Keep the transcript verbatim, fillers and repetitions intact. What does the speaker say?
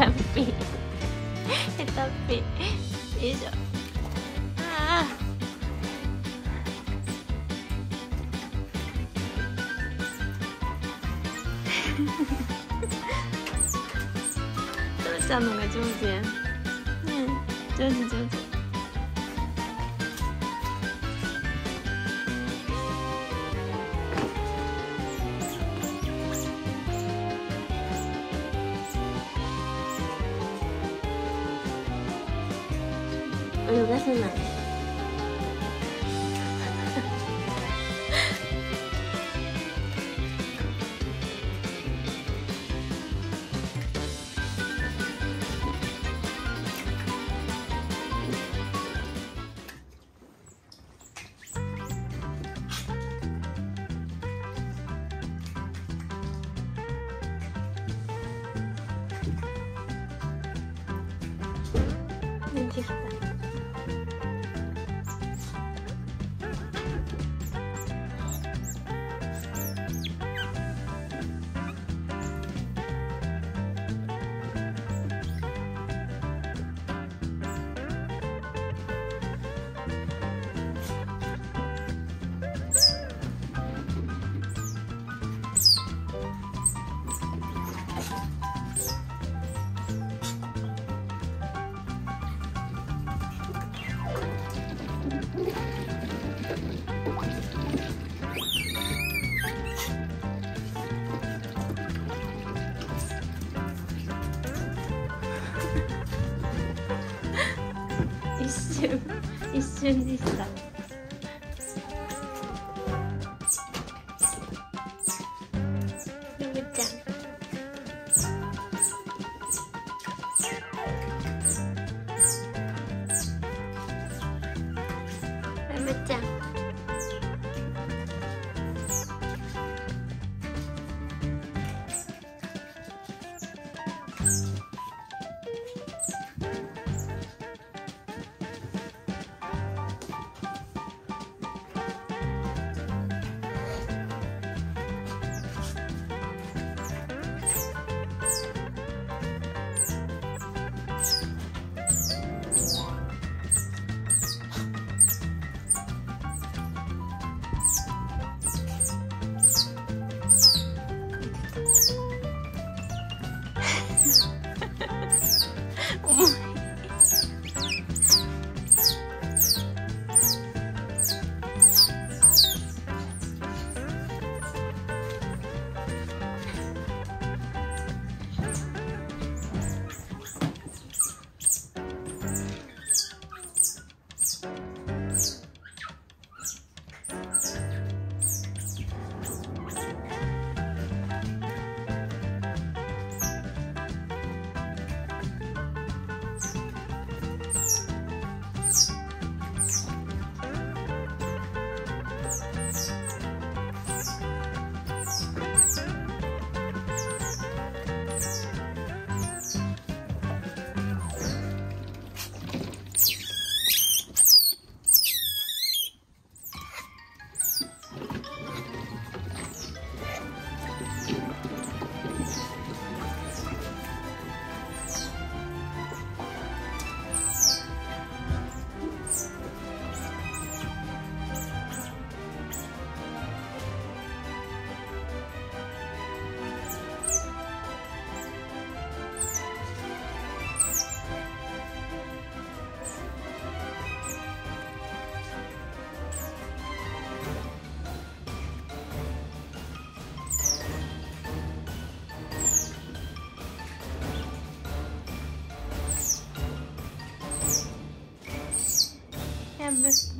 タッピーヘタッピー、よいしょ。ああ父ちゃんのが上手やん。うん、上手上手。泳がせない。出てきた。一瞬、一瞬でした。ゆぶちゃん。ゆぶちゃん。This